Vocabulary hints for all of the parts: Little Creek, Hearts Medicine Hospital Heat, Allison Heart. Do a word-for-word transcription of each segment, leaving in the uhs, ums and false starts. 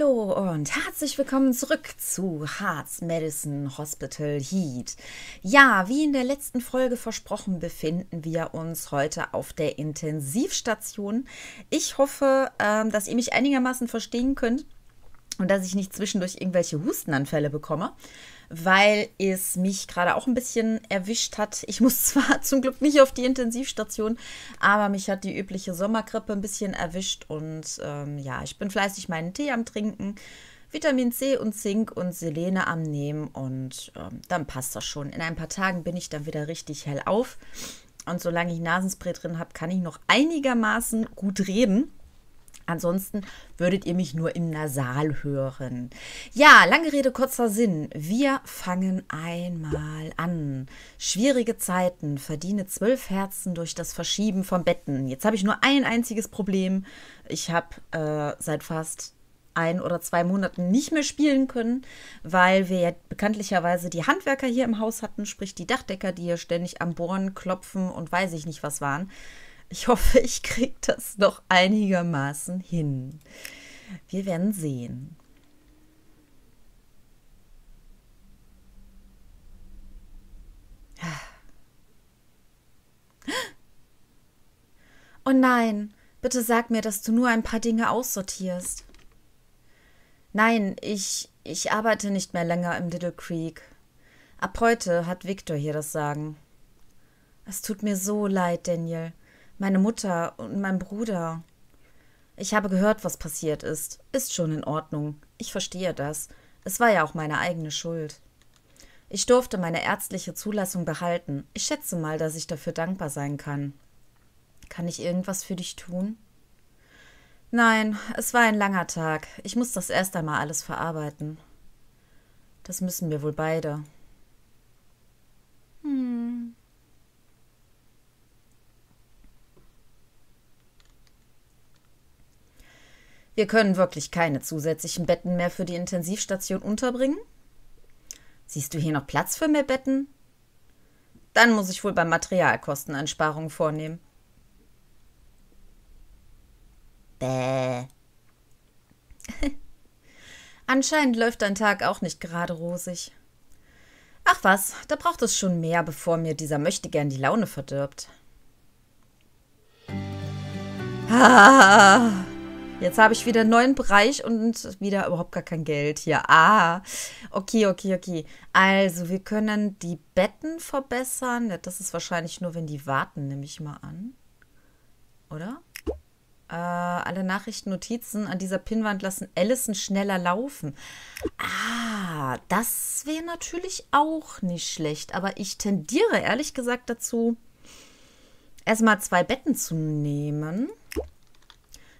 Hallo und herzlich willkommen zurück zu Heart's Medicine Hospital Heat. Ja, wie in der letzten Folge versprochen, befinden wir uns heute auf der Intensivstation. Ich hoffe, dass ihr mich einigermaßen verstehen könnt und dass ich nicht zwischendurch irgendwelche Hustenanfälle bekomme, weil es mich gerade auch ein bisschen erwischt hat. Ich muss zwar zum Glück nicht auf die Intensivstation, aber mich hat die übliche Sommergrippe ein bisschen erwischt. Und ähm, ja, ich bin fleißig meinen Tee am Trinken, Vitamin C und Zink und Selene am Nehmen. Und ähm, dann passt das schon. In ein paar Tagen bin ich dann wieder richtig hellauf. Und solange ich Nasenspray drin habe, kann ich noch einigermaßen gut reden. Ansonsten würdet ihr mich nur im Nasal hören. Ja, lange Rede, kurzer Sinn. Wir fangen einmal an. Schwierige Zeiten. Verdiene zwölf Herzen durch das Verschieben von Betten. Jetzt habe ich nur ein einziges Problem. Ich habe äh, seit fast ein oder zwei Monaten nicht mehr spielen können, weil wir ja bekanntlicherweise die Handwerker hier im Haus hatten, sprich die Dachdecker, die hier ständig am Bohren, klopfen und weiß ich nicht was waren. Ich hoffe, ich kriege das noch einigermaßen hin. Wir werden sehen. Oh nein, bitte sag mir, dass du nur ein paar Dinge aussortierst. Nein, ich, ich arbeite nicht mehr länger im Little Creek. Ab heute hat Victor hier das Sagen. Es tut mir so leid, Daniel. Meine Mutter und mein Bruder. Ich habe gehört, was passiert ist. Ist schon in Ordnung. Ich verstehe das. Es war ja auch meine eigene Schuld. Ich durfte meine ärztliche Zulassung behalten. Ich schätze mal, dass ich dafür dankbar sein kann. Kann ich irgendwas für dich tun? Nein, es war ein langer Tag. Ich muss das erst einmal alles verarbeiten. Das müssen wir wohl beide. Hm... Wir können wirklich keine zusätzlichen Betten mehr für die Intensivstation unterbringen? Siehst du hier noch Platz für mehr Betten? Dann muss ich wohl beim Materialkosten Einsparungen vornehmen. Bäh. Anscheinend läuft dein Tag auch nicht gerade rosig. Ach was, da braucht es schon mehr, bevor mir dieser Möchtegern die Laune verdirbt. Ah. Jetzt habe ich wieder einen neuen Bereich und wieder überhaupt gar kein Geld hier. Ah, okay, okay, okay. Also, wir können die Betten verbessern. Ja, das ist wahrscheinlich nur, wenn die warten, nehme ich mal an. Oder? Äh, alle Nachrichten, Notizen an dieser Pinnwand lassen Allison schneller laufen. Ah, das wäre natürlich auch nicht schlecht. Aber ich tendiere ehrlich gesagt dazu, erstmal zwei Betten zu nehmen.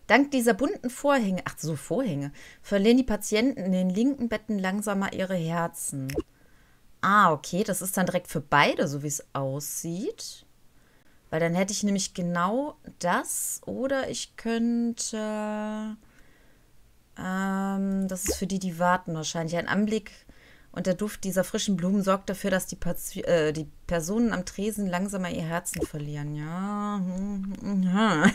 Dank dieser bunten Vorhänge, ach so Vorhänge, verlieren die Patienten in den linken Betten langsamer ihre Herzen. Ah, okay, das ist dann direkt für beide, so wie es aussieht. Weil dann hätte ich nämlich genau das oder ich könnte... Ähm, das ist für die, die warten wahrscheinlich. Ein Anblick und der Duft dieser frischen Blumen sorgt dafür, dass die, Pati äh, die Personen am Tresen langsamer ihr Herzen verlieren. Ja,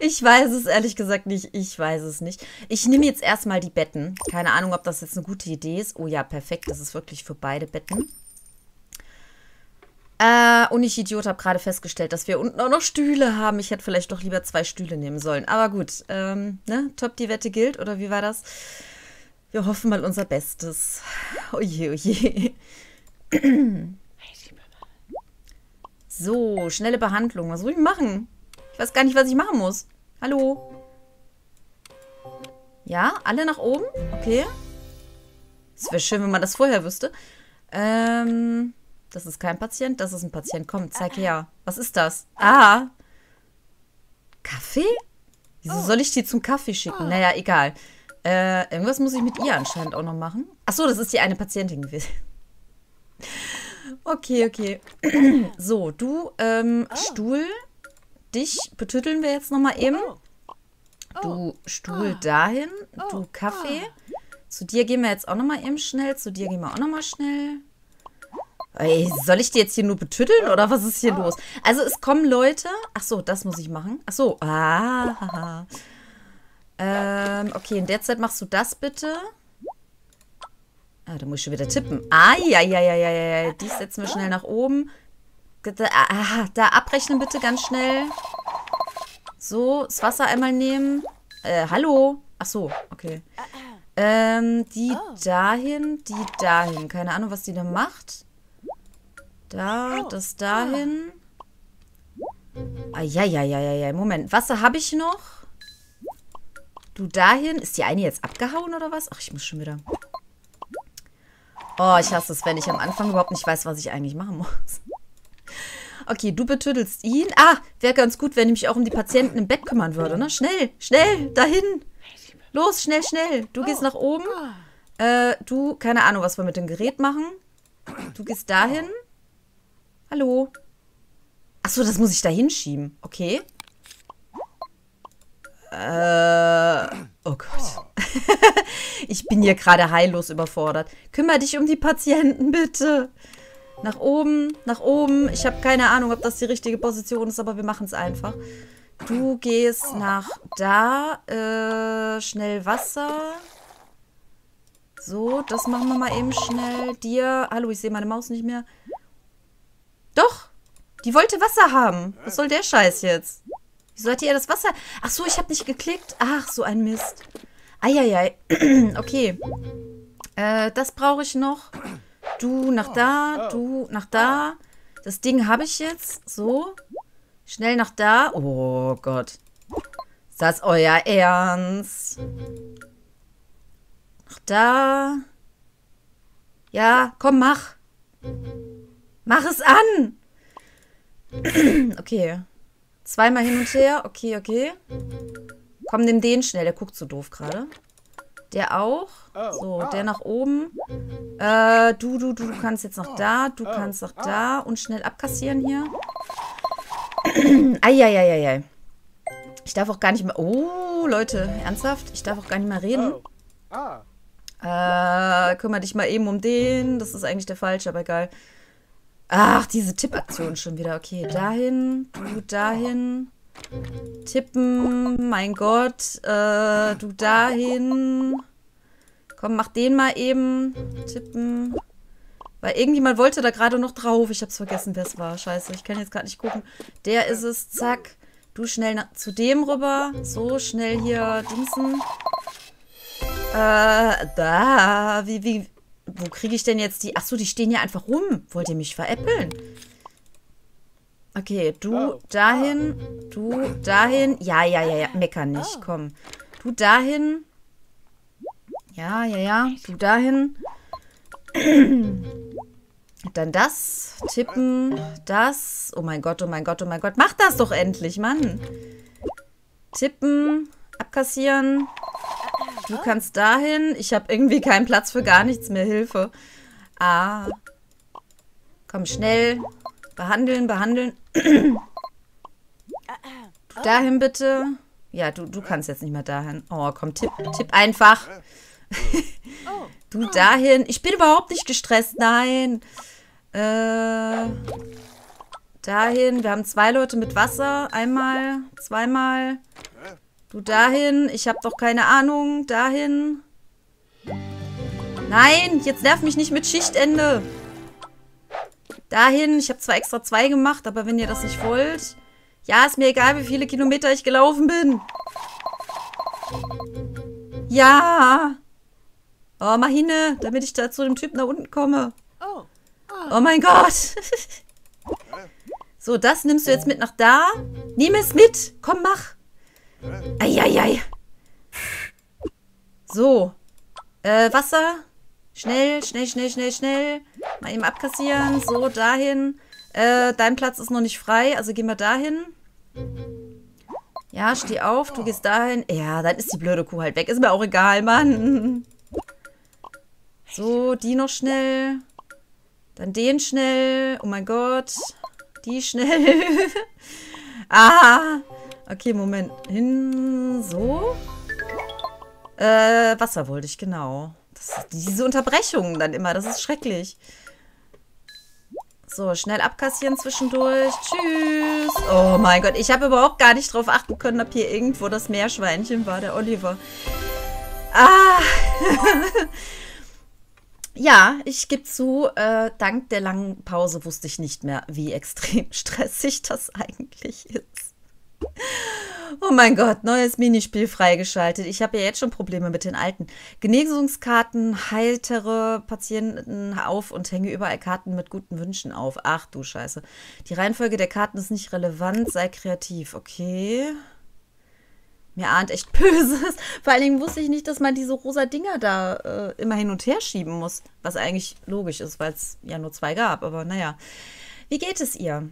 ich weiß es ehrlich gesagt nicht. Ich weiß es nicht. Ich nehme jetzt erstmal die Betten. Keine Ahnung, ob das jetzt eine gute Idee ist. Oh ja, perfekt. Das ist wirklich für beide Betten. Äh, und ich Idiot habe gerade festgestellt, dass wir unten auch noch Stühle haben. Ich hätte vielleicht doch lieber zwei Stühle nehmen sollen. Aber gut, ähm, ne? Top, die Wette gilt. Oder wie war das? Wir hoffen mal unser Bestes. Oje, oje. So, schnelle Behandlung. Was soll ich machen? Ich weiß gar nicht, was ich machen muss. Hallo? Ja, alle nach oben? Okay. Es wäre schön, wenn man das vorher wüsste. Ähm, das ist kein Patient. Das ist ein Patient. Komm, zeig her. Was ist das? Ah. Kaffee? Wieso soll ich die zum Kaffee schicken? Naja, egal. Äh, irgendwas muss ich mit ihr anscheinend auch noch machen. Achso, das ist die eine Patientin gewesen. Okay, okay. So, du, ähm, Stuhl. Dich betütteln wir jetzt nochmal eben. Du, Stuhl dahin. Du, Kaffee. Zu dir gehen wir jetzt auch nochmal eben schnell. Zu dir gehen wir auch nochmal schnell. Ey, soll ich die jetzt hier nur betütteln oder was ist hier los? Also, es kommen Leute. Achso, das muss ich machen. Achso, ah, haha. Ähm, okay, in der Zeit machst du das bitte. Ah, da muss ich schon wieder tippen. Ah, ja, ja, ja, ja, ja. Die setzen wir schnell nach oben. Ah, da abrechnen bitte ganz schnell. So, das Wasser einmal nehmen. Äh, hallo? Ach so, okay. Ähm, die dahin, die dahin. Keine Ahnung, was die da macht. Da, das dahin. Ah, ja, ja, ja, ja, ja. Moment, Wasser habe ich noch. Du dahin. Ist die eine jetzt abgehauen oder was? Ach, ich muss schon wieder... Oh, ich hasse es, wenn ich am Anfang überhaupt nicht weiß, was ich eigentlich machen muss. Okay, du betüttelst ihn. Ah, wäre ganz gut, wenn ich mich auch um die Patienten im Bett kümmern würde, ne? Schnell, schnell, dahin. Los, schnell, schnell. Du gehst nach oben. Äh, du, keine Ahnung, was wir mit dem Gerät machen. Du gehst dahin. Hallo. Achso, das muss ich da hinschieben. Okay. Äh, oh Gott. Ich bin hier gerade heillos überfordert. Kümmere dich um die Patienten, bitte. Nach oben, nach oben. Ich habe keine Ahnung, ob das die richtige Position ist, aber wir machen es einfach. Du gehst nach da. Äh, schnell Wasser. So, das machen wir mal eben schnell. Dir. Hallo, ich sehe meine Maus nicht mehr. Doch, die wollte Wasser haben. Was soll der Scheiß jetzt? Wieso hat ihr das Wasser? Ach so, ich habe nicht geklickt. Ach, so ein Mist. Eieiei. Okay. Äh, das brauche ich noch. Du nach da, du nach da. Das Ding habe ich jetzt. So. Schnell nach da. Oh Gott. Ist das euer Ernst? Nach da. Ja, komm, mach. Mach es an. Okay. Zweimal hin und her. Okay, okay. Komm, nimm den schnell. Der guckt so doof gerade. Der auch. So, der nach oben. Äh, du, du, du, du kannst jetzt noch da. Du kannst noch da. Und schnell abkassieren hier. Eieieiei. Ich darf auch gar nicht mehr... Oh, Leute, ernsthaft? Ich darf auch gar nicht mehr reden. Äh, kümmere dich mal eben um den. Das ist eigentlich der falsche, aber egal. Ach, diese Tippaktion schon wieder. Okay, dahin, du dahin. Tippen, mein Gott. Äh, du dahin. Komm, mach den mal eben. Tippen. Weil irgendjemand wollte da gerade noch drauf. Ich hab's vergessen, wer es war. Scheiße, ich kann jetzt gerade nicht gucken. Der ist es, zack. Du schnell nach, zu dem rüber. So, schnell hier dingsen. Äh, da. Wie, wie... Wo kriege ich denn jetzt die... Achso, die stehen ja einfach rum. Wollt ihr mich veräppeln? Okay, du dahin, du dahin. Ja, ja, ja, ja, meckern nicht, komm. Du dahin. Ja, ja, ja, du dahin. Dann das, tippen, das. Oh mein Gott, oh mein Gott, oh mein Gott. Mach das doch endlich, Mann. Tippen, abkassieren. Du kannst dahin. Ich habe irgendwie keinen Platz für gar nichts mehr. Hilfe. Ah. Komm, schnell. Behandeln, behandeln. Du dahin bitte. Ja, du, du kannst jetzt nicht mehr dahin. Oh, komm, tipp, tipp einfach. Du dahin. Ich bin überhaupt nicht gestresst. Nein. Äh, dahin. Wir haben zwei Leute mit Wasser. Einmal, zweimal. Du dahin, ich habe doch keine Ahnung, dahin. Nein, jetzt nerv mich nicht mit Schichtende. Dahin, ich habe zwar extra zwei gemacht, aber wenn ihr das nicht wollt... Ja, ist mir egal, wie viele Kilometer ich gelaufen bin. Ja. Oh, mal hin, damit ich da zu dem Typ nach unten komme. Oh mein Gott. So, das nimmst du jetzt mit nach da. Nimm es mit, komm, mach. Eieiei. So. Äh, Wasser. Schnell, schnell, schnell, schnell, schnell. Mal eben abkassieren. So, dahin. Äh, dein Platz ist noch nicht frei, also gehen wir dahin. Ja, steh auf, du gehst dahin. Ja, dann ist die blöde Kuh halt weg. Ist mir auch egal, Mann. So, die noch schnell. Dann den schnell. Oh mein Gott. Die schnell. Ah. Okay, Moment. Hin, so. Äh, Wasser wollte ich, genau. Das, diese Unterbrechungen dann immer, das ist schrecklich. So, schnell abkassieren zwischendurch. Tschüss. Oh mein Gott, ich habe überhaupt gar nicht drauf achten können, ob hier irgendwo das Meerschweinchen war, der Oliver. Ah. Ja, ich gebe zu, äh, dank der langen Pause wusste ich nicht mehr, wie extrem stressig das eigentlich ist. Oh mein Gott, neues Minispiel freigeschaltet. Ich habe ja jetzt schon Probleme mit den alten. Genesungskarten, heitere Patienten auf und hänge überall Karten mit guten Wünschen auf. Ach du Scheiße. Die Reihenfolge der Karten ist nicht relevant, sei kreativ. Okay. Mir ahnt echt Böses. Vor allen Dingen wusste ich nicht, dass man diese rosa Dinger da äh, immer hin und her schieben muss. Was eigentlich logisch ist, weil es ja nur zwei gab. Aber naja. Wie geht es ihr?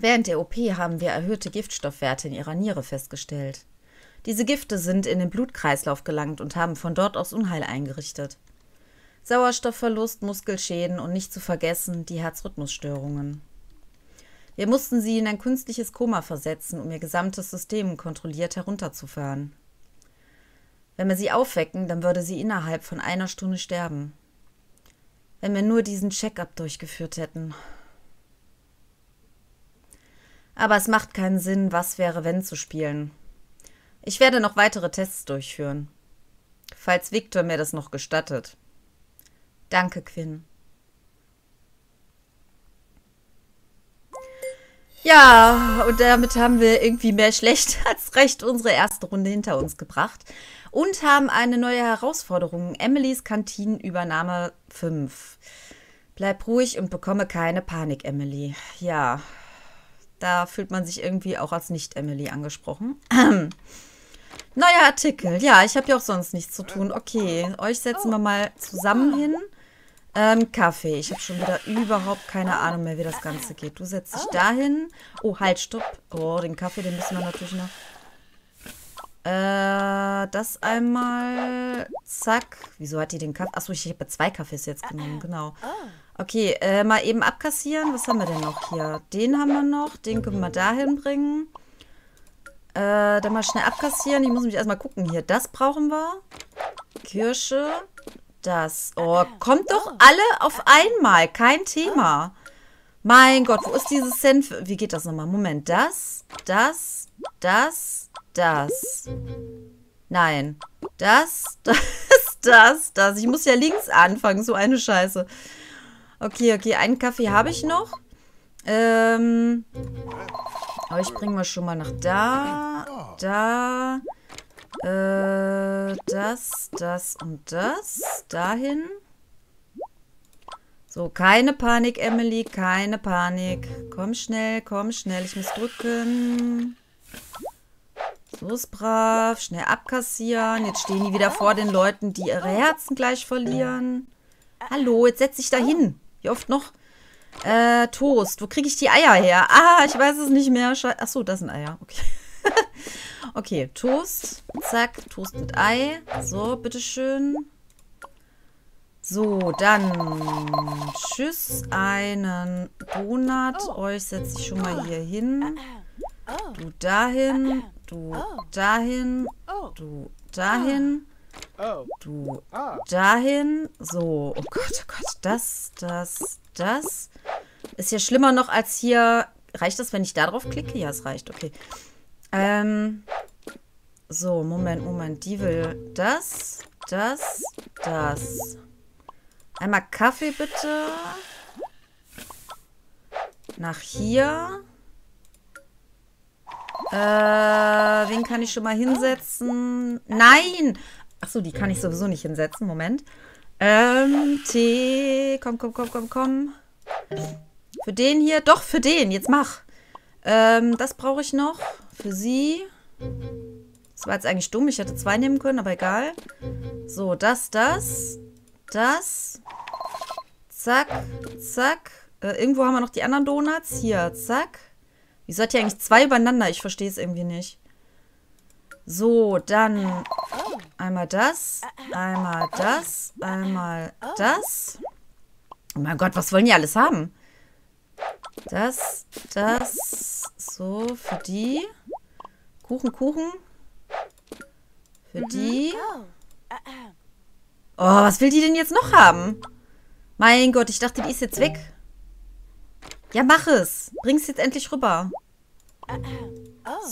Während der O P haben wir erhöhte Giftstoffwerte in ihrer Niere festgestellt. Diese Gifte sind in den Blutkreislauf gelangt und haben von dort aus Unheil eingerichtet. Sauerstoffverlust, Muskelschäden und nicht zu vergessen die Herzrhythmusstörungen. Wir mussten sie in ein künstliches Koma versetzen, um ihr gesamtes System kontrolliert herunterzufahren. Wenn wir sie aufwecken, dann würde sie innerhalb von einer Stunde sterben. Wenn wir nur diesen Check-up durchgeführt hätten. Aber es macht keinen Sinn, was wäre, wenn zu spielen. Ich werde noch weitere Tests durchführen. Falls Victor mir das noch gestattet. Danke, Quinn. Ja, und damit haben wir irgendwie mehr schlecht als recht unsere erste Runde hinter uns gebracht und haben eine neue Herausforderung. Emilys Kantinenübernahme fünf. Bleib ruhig und bekomme keine Panik, Emily. Ja, da fühlt man sich irgendwie auch als Nicht-Emily angesprochen. Neuer Artikel. Ja, ich habe ja auch sonst nichts zu tun. Okay, euch setzen wir mal zusammen hin. Ähm, Kaffee. Ich habe schon wieder überhaupt keine Ahnung mehr, wie das Ganze geht. Du setzt dich dahin. Oh, halt, stopp. Oh, den Kaffee, den müssen wir natürlich noch. Äh, das einmal. Zack. Wieso hat die den Kaffee? Achso, ich habe zwei Kaffees jetzt genommen, genau. Okay, äh, mal eben abkassieren. Was haben wir denn noch hier? Den haben wir noch. Den können wir dahin bringen. Äh, dann mal schnell abkassieren. Ich muss mich erstmal gucken hier. Das brauchen wir. Kirsche. Das. Oh, kommt doch alle auf einmal. Kein Thema. Mein Gott, wo ist dieses Senf? Wie geht das nochmal? Moment. Das, das, das, das. Nein. Das, das, das, das. Ich muss ja links anfangen. So eine Scheiße. Okay, okay. Einen Kaffee habe ich noch. Ähm. Aber ich bringe mal schon mal nach da. Da. Äh, das, das und das. Dahin. So, keine Panik, Emily. Keine Panik. Komm schnell, komm schnell. Ich muss drücken. So ist brav. Schnell abkassieren. Jetzt stehen die wieder vor den Leuten, die ihre Herzen gleich verlieren. Hallo, jetzt setz dich dahin. Wie oft noch? Äh, Toast. Wo kriege ich die Eier her? Ah, ich weiß es nicht mehr. Schei- Achso, das sind Eier. Okay. Okay, Toast. Zack, Toast mit Ei. So, bitteschön. So, dann tschüss, einen Donut. Euch setze ich schon mal hier hin. Du dahin, du dahin, du dahin, du dahin. So, oh Gott, oh Gott, das, das, das. Ist ja schlimmer noch als hier. Reicht das, wenn ich da drauf klicke? Ja, es reicht, okay. Ähm, so, Moment, Moment, die will das, das, das. Einmal Kaffee bitte. Nach hier. Äh, wen kann ich schon mal hinsetzen? Nein! Achso, die kann ich sowieso nicht hinsetzen, Moment. Ähm, Tee, komm, komm, komm, komm, komm. Für den hier, doch, für den, jetzt mach. Ähm, das brauche ich noch. Für sie. Das war jetzt eigentlich dumm. Ich hätte zwei nehmen können, aber egal. So, das, das. Das. Zack, zack. Äh, irgendwo haben wir noch die anderen Donuts. Hier, zack. Wieso hat ihr eigentlich zwei übereinander? Ich verstehe es irgendwie nicht. So, dann einmal das. Einmal das. Einmal das. Oh mein Gott, was wollen die alles haben? Das, das, so, für die. Kuchen, Kuchen. Für die. Oh, was will die denn jetzt noch haben? Mein Gott, ich dachte, die ist jetzt weg. Ja, mach es. Bring's jetzt endlich rüber.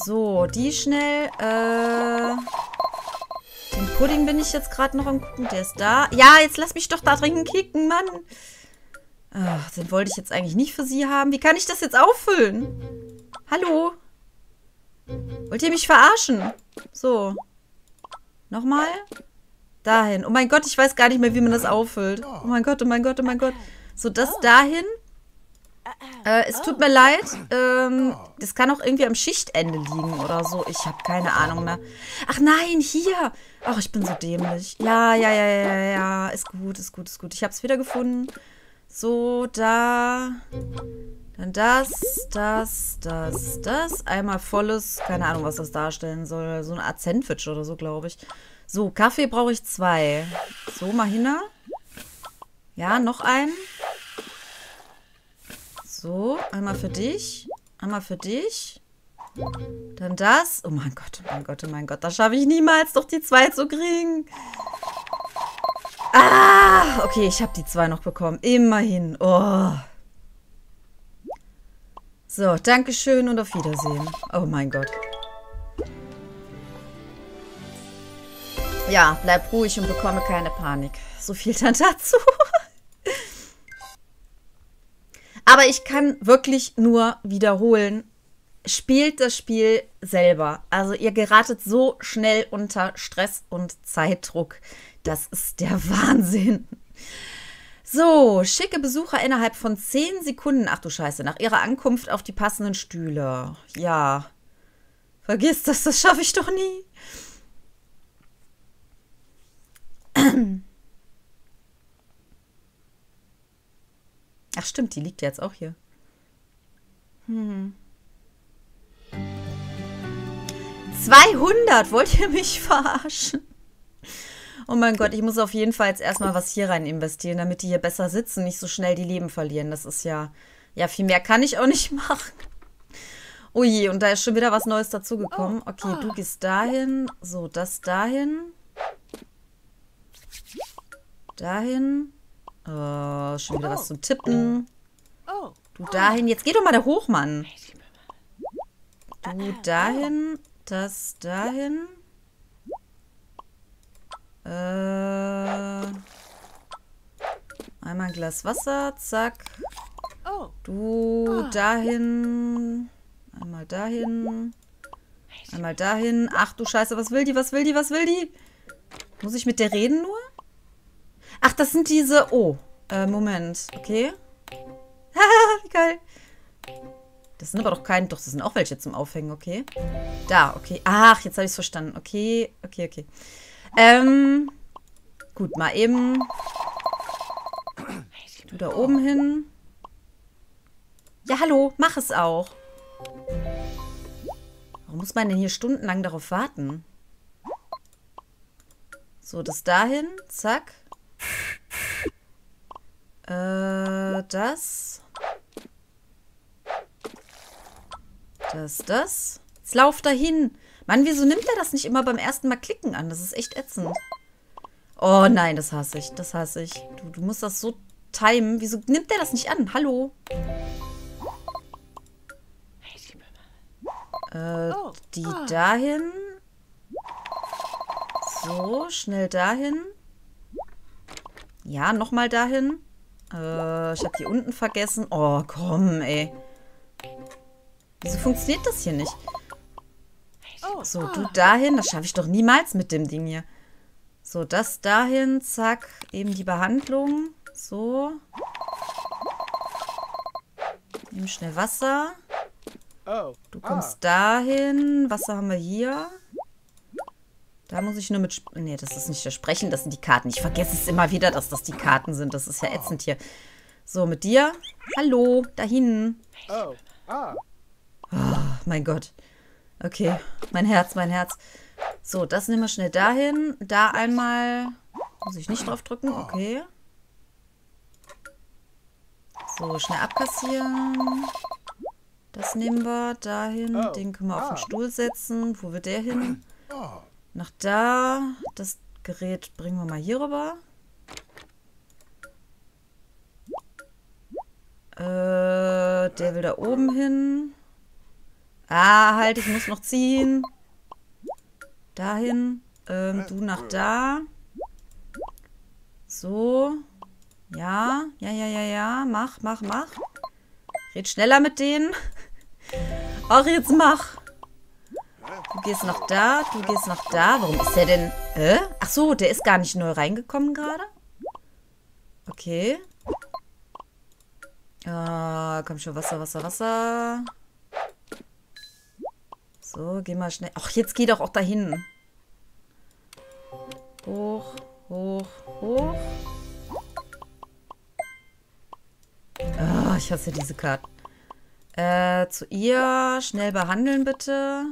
So, die schnell. Äh, den Pudding bin ich jetzt gerade noch am gucken. Der ist da. Ja, jetzt lass mich doch da drin kicken, Mann. Ach, den wollte ich jetzt eigentlich nicht für sie haben. Wie kann ich das jetzt auffüllen? Hallo? Wollt ihr mich verarschen? So. Nochmal. Dahin. Oh mein Gott, ich weiß gar nicht mehr, wie man das auffüllt. Oh mein Gott, oh mein Gott, oh mein Gott. So, das dahin. Äh, es tut mir leid. Ähm, das kann auch irgendwie am Schichtende liegen oder so. Ich habe keine Ahnung mehr. Ach nein, hier. Ach, ich bin so dämlich. Ja, ja, ja, ja, ja. Ist gut, ist gut, ist gut. Ich habe es wieder gefunden. So, da. Dann das, das, das, das. Einmal volles. Keine Ahnung, was das darstellen soll. So eine Art Sandwich oder so, glaube ich. So, Kaffee brauche ich zwei. So, mal hin. Ja, noch einen. So, einmal für dich. Einmal für dich. Dann das. Oh mein Gott, oh mein Gott, oh mein Gott. Da schaffe ich niemals, doch die zwei zu kriegen. Ah, okay, ich habe die zwei noch bekommen. Immerhin. Oh. So, Dankeschön und auf Wiedersehen. Oh mein Gott. Ja, bleib ruhig und bekomme keine Panik. So viel dann dazu. Aber ich kann wirklich nur wiederholen, spielt das Spiel selber. Also ihr geratet so schnell unter Stress und Zeitdruck. Das ist der Wahnsinn. So, schicke Besucher innerhalb von zehn Sekunden. Ach du Scheiße, nach ihrer Ankunft auf die passenden Stühle. Ja, vergiss das, das schaffe ich doch nie. Ach stimmt, die liegt jetzt auch hier. Hm. zweihundert, wollt ihr mich verarschen? Oh mein Gott, ich muss auf jeden Fall jetzt erstmal was hier rein investieren, damit die hier besser sitzen, nicht so schnell die Leben verlieren. Das ist ja... Ja, viel mehr kann ich auch nicht machen. Oh je, und da ist schon wieder was Neues dazugekommen. Okay, du gehst dahin. So, das dahin. Dahin. Oh, schon wieder was zum Tippen. Du dahin. Jetzt geh doch mal da hoch, Mann. Du dahin. Das dahin. Äh, einmal ein Glas Wasser. Zack. Du dahin. Einmal dahin. Einmal dahin. Ach du Scheiße, was will die? Was will die? Was will die? Muss ich mit der reden nur? Ach, das sind diese... Oh, äh, Moment. Okay. Haha, wie geil. Das sind aber doch keine... Doch, das sind auch welche zum Aufhängen, okay. Da, okay. Ach, jetzt habe ich es verstanden. Okay, okay, okay. Ähm, gut, mal eben. Du da oben hin. Ja, hallo, mach es auch. Warum muss man denn hier stundenlang darauf warten? So, das dahin. Zack. Äh, das. Das, das. Jetzt lauf dahin. Mann, wieso nimmt er das nicht immer beim ersten Mal klicken an? Das ist echt ätzend. Oh nein, das hasse ich. Das hasse ich. Du, du musst das so timen. Wieso nimmt er das nicht an? Hallo? Äh, die dahin. So, schnell dahin. Ja, nochmal dahin. Äh, ich hab die unten vergessen. Oh, komm, ey. Wieso funktioniert das hier nicht? So, du dahin. Das schaffe ich doch niemals mit dem Ding hier. So, das dahin. Zack. Eben die Behandlung. So. Eben schnell Wasser. Du kommst dahin. Wasser haben wir hier. Da muss ich nur mit... Nee, das ist nicht das Sprechen, das sind die Karten. Ich vergesse es immer wieder, dass das die Karten sind. Das ist ja ätzend hier. So, mit dir. Hallo, dahin. Oh, mein Gott. Okay, mein Herz, mein Herz. So, das nehmen wir schnell dahin. Da einmal... Muss ich nicht drauf drücken? Okay. So, schnell abkassieren. Das nehmen wir dahin. Den können wir auf den Stuhl setzen. Wo wird der hin? Nach da. Das Gerät bringen wir mal hier rüber. Äh, Der will da oben hin. Ah, halt, ich muss noch ziehen. Dahin. Ähm, du nach da. So. Ja, ja, ja, ja, ja. Mach, mach, mach. Red schneller mit denen. Auch jetzt mach. Du gehst nach da, du gehst nach da. Warum ist der denn... Hä? Ach so, der ist gar nicht neu reingekommen gerade. Okay. Ah, komm schon, Wasser, Wasser, Wasser. So, geh mal schnell. Ach, jetzt geh doch auch dahin. Hoch, hoch, hoch. Ah, ich hasse diese Karten. Äh, zu ihr. Schnell behandeln, bitte.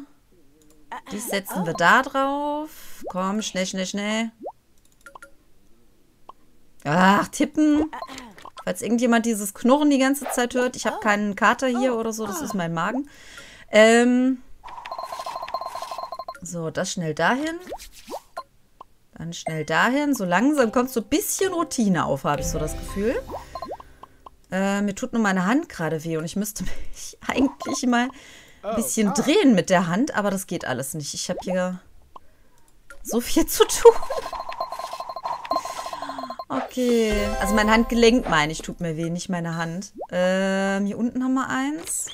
Die setzen wir da drauf. Komm, schnell, schnell, schnell. Ach, tippen. Falls irgendjemand dieses Knurren die ganze Zeit hört. Ich habe keinen Kater hier oder so. Das ist mein Magen. Ähm. So, das schnell dahin. Dann schnell dahin. So langsam kommt so ein bisschen Routine auf, habe ich so das Gefühl. Äh, mir tut nur meine Hand gerade weh und ich müsste mich eigentlich mal ein bisschen drehen mit der Hand, aber das geht alles nicht. Ich habe hier so viel zu tun. Okay. Also mein Handgelenk, meine ich, tut mir weh, nicht meine Hand. Ähm, hier unten haben wir eins.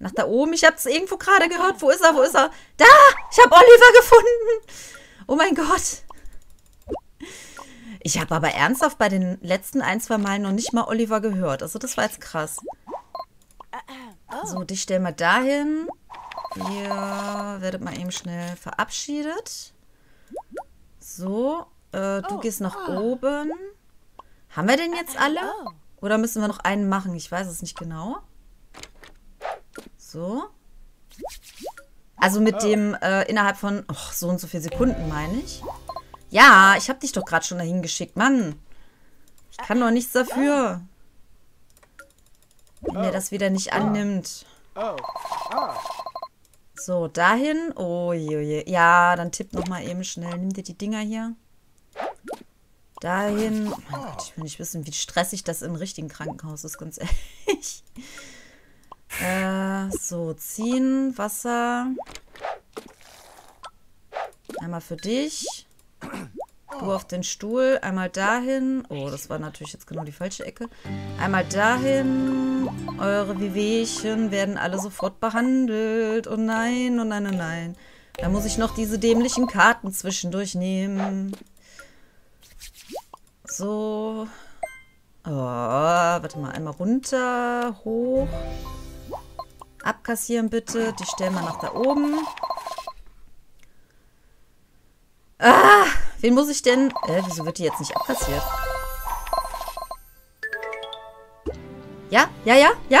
Nach da oben. Ich habe es irgendwo gerade gehört. Wo ist er? Wo ist er? Da! Ich habe Oliver gefunden! Oh mein Gott. Ich habe aber ernsthaft bei den letzten ein, zwei Malen noch nicht mal Oliver gehört. Also das war jetzt krass. So, dich stellen wir dahin. Ihr werdet mal eben schnell verabschiedet. So, äh, du gehst nach oben. Haben wir denn jetzt alle? Oder müssen wir noch einen machen? Ich weiß es nicht genau. So. Also mit dem äh, innerhalb von oh, so und so viele Sekunden, meine ich. Ja, ich habe dich doch gerade schon dahin geschickt. Mann, ich kann doch nichts dafür. Wenn er das wieder nicht annimmt. So, dahin. Oh je, je. Ja, dann tipp nochmal eben schnell. Nimm dir die Dinger hier. Dahin. Oh mein Gott, ich will nicht wissen, wie stressig das im richtigen Krankenhaus ist, ganz ehrlich. Äh, so, ziehen, Wasser. Einmal für dich. Du auf den Stuhl. Einmal dahin. Oh, das war natürlich jetzt genau die falsche Ecke. Einmal dahin. Eure Wehwehchen werden alle sofort behandelt. Oh nein, oh nein, oh nein. Da muss ich noch diese dämlichen Karten zwischendurch nehmen. So. Oh, warte mal. Einmal runter. Hoch. Abkassieren bitte. Die stellen wir nach da oben. Ah, wen muss ich denn... Äh, wieso wird die jetzt nicht abkassiert? Ja, ja, ja, ja? Ja!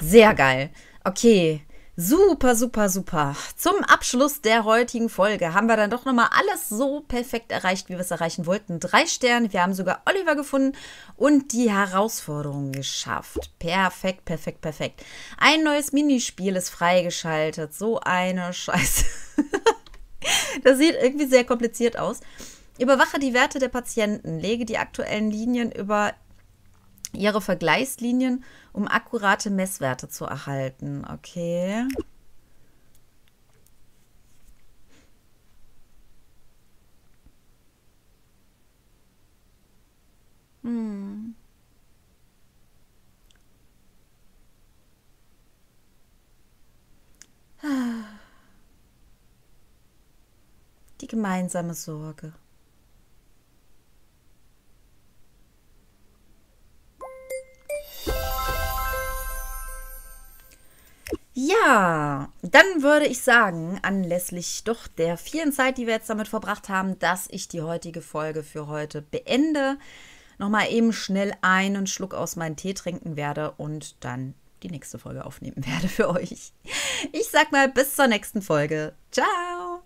Sehr geil. Okay. Super, super, super. Zum Abschluss der heutigen Folge haben wir dann doch nochmal alles so perfekt erreicht, wie wir es erreichen wollten. Drei Sterne, wir haben sogar Oliver gefunden und die Herausforderung geschafft. Perfekt, perfekt, perfekt. Ein neues Minispiel ist freigeschaltet. So eine Scheiße. Das sieht irgendwie sehr kompliziert aus. Überwache die Werte der Patienten, lege die aktuellen Linien über ihre Vergleichslinien, um akkurate Messwerte zu erhalten. Okay. Hm. Die gemeinsame Sorge. Ja, dann würde ich sagen, anlässlich doch der vielen Zeit, die wir jetzt damit verbracht haben, dass ich die heutige Folge für heute beende, nochmal eben schnell einen Schluck aus meinem Tee trinken werde und dann die nächste Folge aufnehmen werde für euch. Ich sag mal, bis zur nächsten Folge. Ciao!